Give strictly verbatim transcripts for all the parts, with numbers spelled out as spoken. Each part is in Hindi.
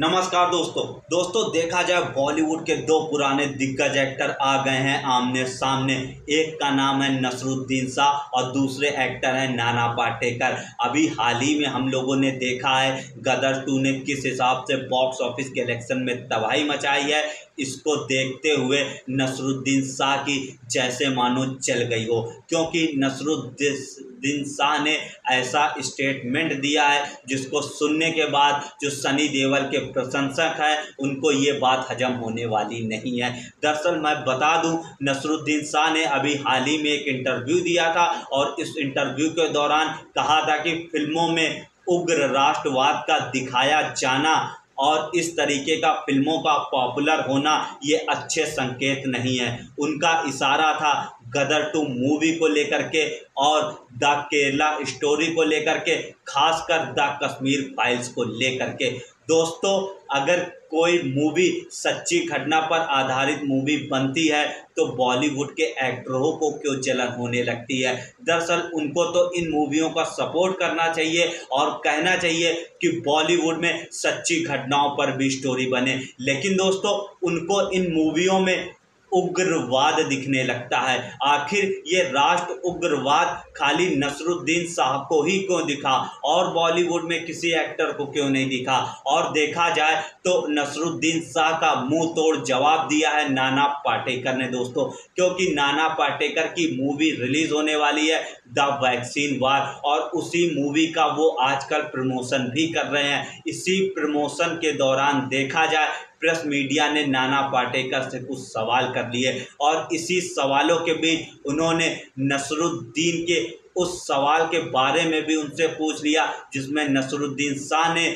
नमस्कार दोस्तों दोस्तों देखा जाए बॉलीवुड के दो पुराने दिग्गज एक्टर आ गए हैं आमने सामने। एक का नाम है नसरुद्दीन शाह और दूसरे एक्टर हैं नाना पाटेकर। अभी हाल ही में हम लोगों ने देखा है गदर टू ने किस हिसाब से बॉक्स ऑफिस के कलेक्शन में तबाही मचाई है। इसको देखते हुए नसरुद्दीन शाह की जैसे मानो चल गई हो, क्योंकि नसरुद्दीन शाह ने ऐसा स्टेटमेंट दिया है जिसको सुनने के बाद जो सनी देवल के प्रशंसक हैं उनको ये बात हजम होने वाली नहीं है। दरअसल मैं बता दूं, नसरुद्दीन शाह ने अभी हाल ही में एक इंटरव्यू दिया था और इस इंटरव्यू के दौरान कहा था कि फिल्मों में उग्र राष्ट्रवाद का दिखाया जाना और इस तरीके का फिल्मों का पॉपुलर होना ये अच्छे संकेत नहीं है। उनका इशारा था गदर टू मूवी को लेकर के और द केरला स्टोरी को लेकर के, खासकर द कश्मीर फाइल्स को लेकर के। दोस्तों, अगर कोई मूवी सच्ची घटना पर आधारित मूवी बनती है तो बॉलीवुड के एक्टरों को क्यों जलन होने लगती है। दरअसल उनको तो इन मूवियों का सपोर्ट करना चाहिए और कहना चाहिए कि बॉलीवुड में सच्ची घटनाओं पर भी स्टोरी बने। लेकिन दोस्तों, उनको इन मूवियों में उग्रवाद दिखने लगता है। आखिर ये राष्ट्र उग्रवाद खाली नसरुद्दीन शाह को ही क्यों दिखा और बॉलीवुड में किसी एक्टर को क्यों नहीं दिखा। और देखा जाए तो नसरुद्दीन शाह का मुंह तोड़ जवाब दिया है नाना पाटेकर ने दोस्तों, क्योंकि नाना पाटेकर की मूवी रिलीज होने वाली है द वैक्सीन वार, और उसी मूवी का वो आजकल प्रमोशन भी कर रहे हैं। इसी प्रमोशन के दौरान देखा जाए प्रेस मीडिया ने नाना पाटेकर से कुछ सवाल कर लिए और इसी सवालों के बीच उन्होंने नसरुद्दीन के उस सवाल के बारे में भी उनसे पूछ लिया जिसमें नसरुद्दीन शाह ने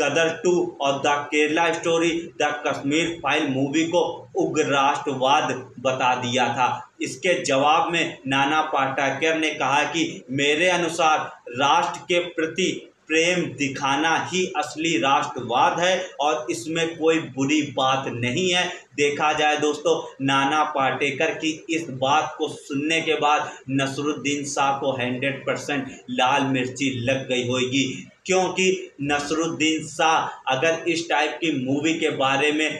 गदर टू और the Kerala story the Kashmir file movie को उग्र राष्ट्रवाद बता दिया था। इसके जवाब में नाना पाटेकर ने कहा कि मेरे अनुसार राष्ट्र के प्रति प्रेम दिखाना ही असली राष्ट्रवाद है और इसमें कोई बुरी बात नहीं है। देखा जाए दोस्तों, नाना पाटेकर की इस बात को सुनने के बाद नसरुद्दीन शाह को सौ परसेंट लाल मिर्ची लग गई होगी, क्योंकि नसरुद्दीन शाह अगर इस टाइप की मूवी के बारे में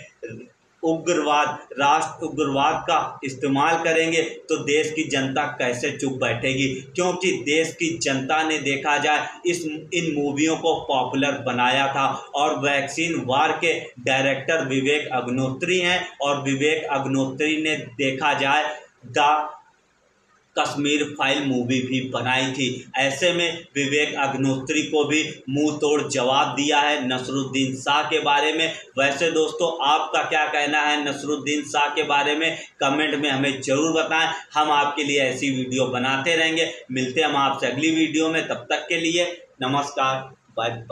उग्रवाद राष्ट्र उग्रवाद का इस्तेमाल करेंगे तो देश की जनता कैसे चुप बैठेगी, क्योंकि देश की जनता ने देखा जाए इस इन मूवियों को पॉपुलर बनाया था। और वैक्सीन वार के डायरेक्टर विवेक अग्निहोत्री हैं और विवेक अग्निहोत्री ने देखा जाए द कश्मीर फाइल मूवी भी बनाई थी। ऐसे में विवेक अग्निहोत्री को भी मुंह तोड़ जवाब दिया है नसरुद्दीन शाह के बारे में। वैसे दोस्तों, आपका क्या कहना है नसरुद्दीन शाह के बारे में, कमेंट में हमें ज़रूर बताएं। हम आपके लिए ऐसी वीडियो बनाते रहेंगे। मिलते हैं हम आपसे अगली वीडियो में, तब तक के लिए नमस्कार, बाय बाय।